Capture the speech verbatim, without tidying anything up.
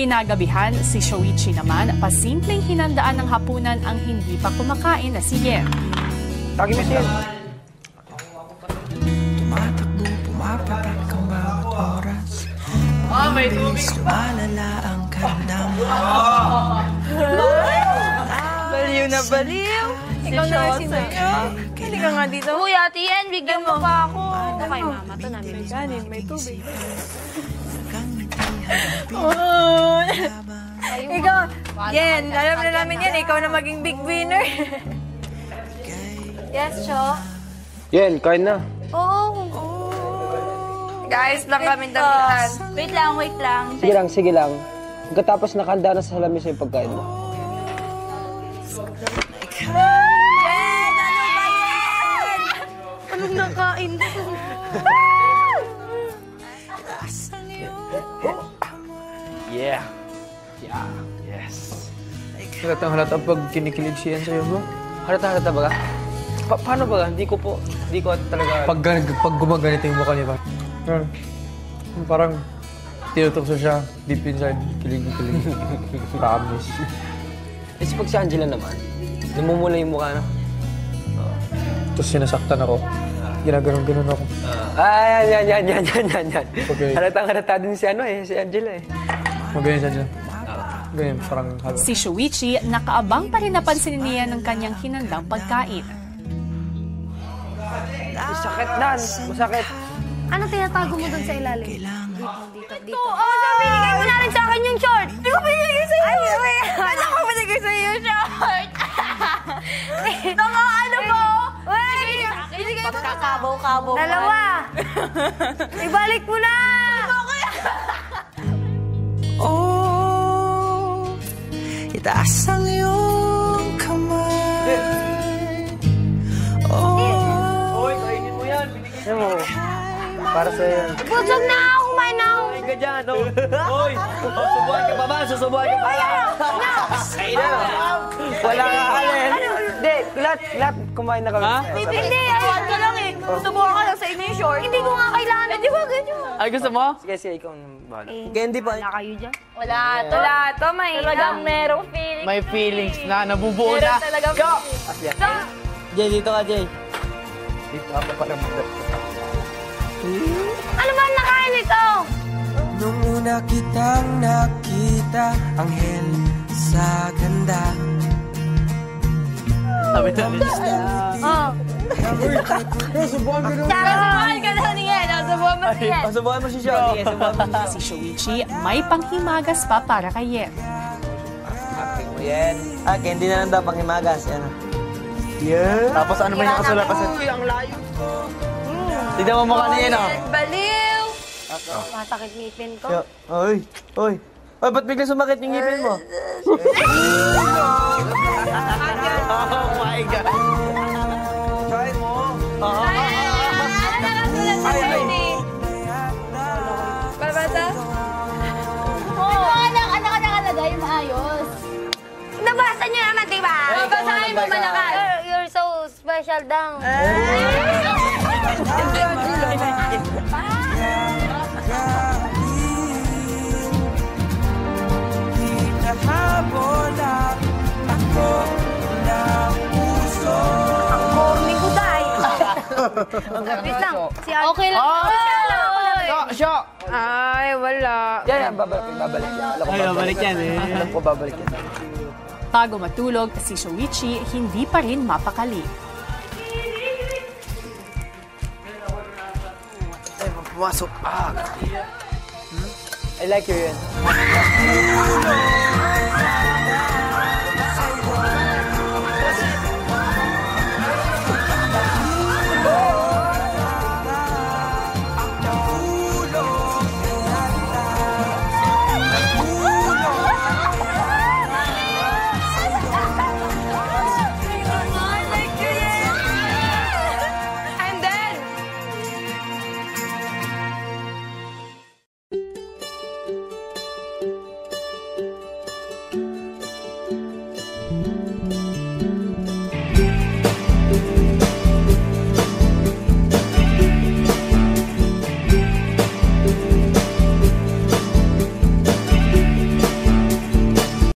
Kinagabihan, si Shoichi naman, pasimpleng hinandaan ng hapunan ang hindi pa kumakain na si Yen. Tagi mo siya. Tumatakbo, pumapatak kang bawat oras. Ah, may tubig! Sumalala ang karamdaman. Baliw na baliw! Ikaw na kasi na yun. Hindi ka nga dito. Uy, Ate Yen, bigyan mo pa ako. Ano kay mama to namin? Kanin, may tubig. Oh. Ikaw, Yen, alam na namin yan. Ikaw na maging big winner. Yes, Cho? Yen, kain na. Oo. Guys, lang kami damihan. Wait lang, wait lang. Sige lang, sige lang. Pagkatapos nakanda na sa salamin sa'yo pagkain mo. Yen, ano ba yan? Anong nakain ko? Yeah. Yeah. Yes. Halatang-halata pag kinikilig si Yen sa'yo, bro. Halatang-halata ba ka? Pa paano ba ka? Hindi ko po, hindi ko talaga... Pag, pag gumaganito yung mukha niya ba? Hmm. Parang tinutokso siya, deep inside, kilig-kilig. Promise. Kasi pag si Angela naman, namumula yung mukha na. Uh, Tapos sinasaktan ako. Ginagano'n-ganon ako. Uh, ah, yan, yan, yan, yan, yan, yan. Okay. Halatang-halata din si ano eh, si Angela eh. Magayon siya dyan. Magayon, parang halo. Si Shoichi, nakaabang pa rin napansin niya ng kanyang hinandang pagkain. Masakit, Nan! Masakit! Ano tinatago mo doon sa ilalim? Dito, dito. Oo! Pinigay mo na rin sa akin yung short! Hindi ko pinigay sa'yo! Ay, wait! Ano ko pinigay sa'yo yung short? Tanga, ano mo? Wait! Pinigay mo na! Pagkakabaw-kabaw. Dalawa! Ibalik mo na! Itaas ang iyong kamay. Oy, kainin mo yan. Binigay mo. Para sa'yo. Busog na ako, kumain na ako. Kain ka dyan, oh. Oy, susubuhan ka pa ba? Susubuhan ka pa ba? Kain na. Wala ka alin. Hindi, lahat kumain na kami. Hindi, ayun ka lang eh. Susubuhan ka lang sa inyo yung short. Hindi ko nga kailangan. Hindi ba ganyan? Ay, gusto mo? Sige, sige, ikaw na. Candy pa. Wala kayo dyan? Wala to. Wala to. Talagang merong feelings. May feelings na. Nabubuo na. Meron talagang feelings. Go! Jay, dito ka, Jay. Dito ka pa lang magdata. Ano ba ang nakain ito? Nung una kitang nakita, anghel sa ganda. Sabi na rin siya. Oo. Nasubuhan ka na. Nasubuhan ka na ni Yen. Nasubuhan mo si Yen. Nasubuhan mo si Shoichi. Si Shoichi may panghimagas pa para kay Yen. Akin mo, Yen. Akin, hindi na lang daw panghimagas. Yan. Yan. Tapos ano ba yung nakasulat? Uy, ang layo. Tignan mo mukha ni Yen, o. Baliw. Matakit ngipin ko. Uy, uy. Uy, ba't bigla sumakit yung ngipin mo? Oh my God! Try mo! Ay, ay, ay! Balbata? Ito, anak, anak, anak, alagay, maayos. Nabasa niyo naman, diba? Nabasahin mo, malakal. You're so special, dang. Wait lang, si Ate. Okay lang. Syo! Ay, wala. Yan, babalik yan. Ay, babalik yan eh. Alam ko, babalik yan. Bago matulog, si Shoichi hindi pa rin mapakali. Ay, magpumasok. I like you, Yen.